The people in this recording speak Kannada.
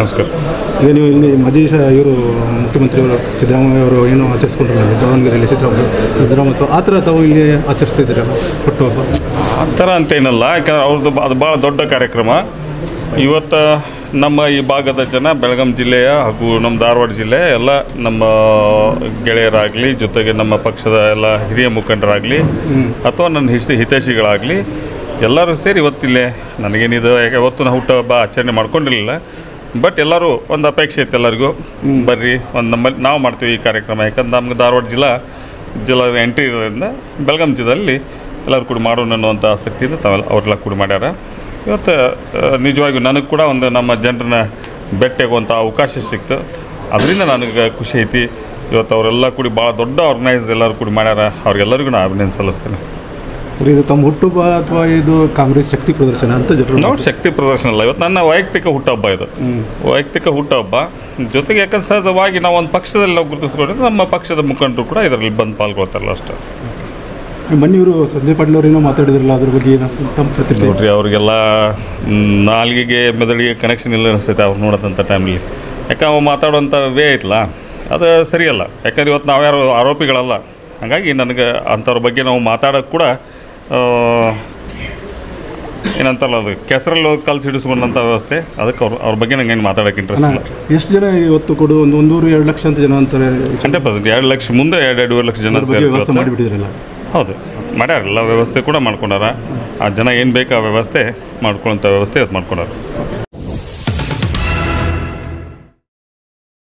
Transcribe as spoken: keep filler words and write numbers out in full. ನಮಸ್ಕಾರ. ಈಗ ನೀವು ಇಲ್ಲಿ ಮಾಜಿ ಇವರು ಮುಖ್ಯಮಂತ್ರಿಯವರು ಸಿದ್ದರಾಮಯ್ಯ ಅವರು ಏನೋ ಆಚರಿಸ್ಕೊಂಡಿರಲಿಲ್ಲ ದಾವಣಗೆರೆಯಲ್ಲಿ, ಸಿದ್ದರಾಮಯ್ಯ ಸಿದ್ದರಾಮಯ್ಯ ಆ ಥರ ತಾವು ಇಲ್ಲಿ ಆಚರಿಸ್ತಿದ್ದೀರಲ್ಲ ಹುಟ್ಟು ಹಬ್ಬ? ಆ ಥರ ಅಂತೇನಲ್ಲ, ಯಾಕಂದ್ರೆ ಅವ್ರದ್ದು ಅದು ಭಾಳ ದೊಡ್ಡ ಕಾರ್ಯಕ್ರಮ. ಇವತ್ತು ನಮ್ಮ ಈ ಭಾಗದ ಜನ, ಬೆಳಗಾವಿ ಜಿಲ್ಲೆಯ ಹಾಗೂ ನಮ್ಮ ಧಾರವಾಡ ಜಿಲ್ಲೆ ಎಲ್ಲ ನಮ್ಮ ಗೆಳೆಯರಾಗಲಿ, ಜೊತೆಗೆ ನಮ್ಮ ಪಕ್ಷದ ಎಲ್ಲ ಹಿರಿಯ ಮುಖಂಡರಾಗಲಿ ಅಥವಾ ನನ್ನ ಹಿತ ಹಿತೈಷಿಗಳಾಗಲಿ ಎಲ್ಲರೂ ಸೇರಿ ಇವತ್ತಿಲ್ಲೇ ನನಗೇನಿದು ಯಾಕೆ ಇವತ್ತು ನಾವು ಹುಟ್ಟುಹಬ್ಬ ಆಚರಣೆ ಮಾಡ್ಕೊಂಡಿರಲಿಲ್ಲ. ಬಟ್ ಎಲ್ಲರೂ ಒಂದು ಅಪೇಕ್ಷೆ ಇತ್ತು, ಎಲ್ಲರಿಗೂ ಬರ್ರಿ ಒಂದು ನಮ್ಮಲ್ಲಿ ನಾವು ಮಾಡ್ತೀವಿ ಈ ಕಾರ್ಯಕ್ರಮ, ಯಾಕಂದ್ರೆ ನಮ್ಗೆ ಧಾರವಾಡ ಜಿಲ್ಲಾ ಜಿಲ್ಲಾ ಎಂಟ್ರಿ ಇರೋದ್ರಿಂದ ಬೆಳಗಾವಿ ಜಿಲ್ಲೆಯಲ್ಲಿ ಎಲ್ಲರೂ ಕೂಡ ಮಾಡೋಣ ಅನ್ನುವಂಥ ಆಸಕ್ತಿಯಿಂದ ತಾವೆಲ್ಲ ಅವರೆಲ್ಲ ಕೂಡ ಮಾಡ್ಯಾರ. ಇವತ್ತು ನಿಜವಾಗಿಯೂ ನನಗೆ ಕೂಡ ಒಂದು ನಮ್ಮ ಜನರನ್ನ ಭೇಟಿಯಾಗುವಂಥ ಅವಕಾಶ ಸಿಕ್ತು, ಅದರಿಂದ ನನಗೆ ಖುಷಿ ಐತಿ. ಇವತ್ತು ಅವರೆಲ್ಲ ಕೂಡಿ ಭಾಳ ದೊಡ್ಡ ಆರ್ಗನೈಸ್ ಎಲ್ಲರೂ ಕೂಡಿ ಮಾಡ್ಯಾರ, ಅವ್ರಿಗೆಲ್ಲರಿಗೂ ನಾನು ಅಭಿನಂದನೆ ಸಲ್ಲಿಸ್ತೇನೆ. ಸರಿ, ಇದು ತಮ್ಮ ಹುಟ್ಟುಹಬ್ಬ ಅಥವಾ ಇದು ಕಾಂಗ್ರೆಸ್ ಶಕ್ತಿ ಪ್ರದರ್ಶನ ಅಂತ ಜನರು ನೋಡಿ, ಶಕ್ತಿ ಪ್ರದರ್ಶನ ಅಲ್ಲ, ಇವತ್ತು ನನ್ನ ವೈಯಕ್ತಿಕ ಹುಟ್ಟುಹಬ್ಬ, ಇದು ವೈಯಕ್ತಿಕ ಹುಟ್ಟುಹಬ್ಬ. ಜೊತೆಗೆ ಯಾಕಂದ್ರೆ ಸಹಜವಾಗಿ ನಾವು ಒಂದು ಪಕ್ಷದಲ್ಲಿ ನಾವು ಗುರುತಿಸ್ಕೊಂಡಿದ್ರೆ ನಮ್ಮ ಪಕ್ಷದ ಮುಖಂಡರು ಕೂಡ ಇದರಲ್ಲಿ ಬಂದು ಪಾಲ್ಗೊಳ್ತಾರಲ್ಲ ಅಷ್ಟೇ. ಮೊನ್ನೆ ಇವರು ಸಂಜಯ್ ಪಾಟೀಲ್ ಅವ್ರು ಏನೋ ಮಾತಾಡಿದ್ರಲ್ಲ, ಅದ್ರ ಬಗ್ಗೆ ಏನಪ್ಪ ತಮ್ಮ ಪ್ರತಿಕ್ರಿಯೆ? ನೋಡಿರಿ, ಅವ್ರಿಗೆಲ್ಲ ನಾಲ್ಗೆಗೆ ಮೆದುಳಿಗೆ ಕನೆಕ್ಷನ್ ಇಲ್ಲ ಅನಿಸ್ತೈತೆ ಅವ್ರು ನೋಡೋದಂಥ ಟೈಮಲ್ಲಿ, ಯಾಕೆ ಅವ ಮಾತಾಡೋಂಥ ವೇ ಐತಲ್ಲ ಅದು ಸರಿಯಲ್ಲ. ಯಾಕಂದ್ರೆ ಇವತ್ತು ನಾವು ಯಾರು ಆರೋಪಿಗಳಲ್ಲ, ಹಾಗಾಗಿ ನನಗೆ ಅಂಥವ್ರ ಬಗ್ಗೆ ನಾವು ಮಾತಾಡೋಕೆ ಕೂಡ ಏನಂತಾರಲ್ಲ ಅದು ಕೆಸರಲ್ಲಿ ಕಲ್ಸಿ ಹಿಡಿಸ್ಕೊಂಡಂಥ ವ್ಯವಸ್ಥೆ, ಅದಕ್ಕೆ ಅವ್ರು ಅವ್ರ ಬಗ್ಗೆ ನಂಗೆ ಏನು ಮಾತಾಡೋಕೆ ಇಂಟ್ರೆಸ್ಟ್ ಇಲ್ಲ. ಎಷ್ಟು ಜನ ಇವತ್ತು ಕೊಡು ಒಂದು ಒಂದೂರು ಎರಡು ಲಕ್ಷ ಅಂತ ಜನ ಅಂತಾರೆ, ಹಂಡ್ರೆಡ್ ಪರ್ಸೆಂಟ್ ಎರಡು ಲಕ್ಷ ಮುಂದೆ ಎರಡು ಎರಡೂವರೆ ಲಕ್ಷ ಜನ ವ್ಯವಸ್ಥೆ ಮಾಡಿಬಿಟ್ಟಿದ್ರಲ್ಲ. ಹೌದು, ಮಾಡ್ಯಾರಲ್ಲ, ವ್ಯವಸ್ಥೆ ಕೂಡ ಮಾಡ್ಕೊಂಡಾರ, ಆ ಜನ ಏನು ಬೇಕು ಆ ವ್ಯವಸ್ಥೆ ಮಾಡ್ಕೊಳ್ಳೋಂಥ ವ್ಯವಸ್ಥೆ ಇವತ್ತು ಮಾಡ್ಕೊಂಡಾರ.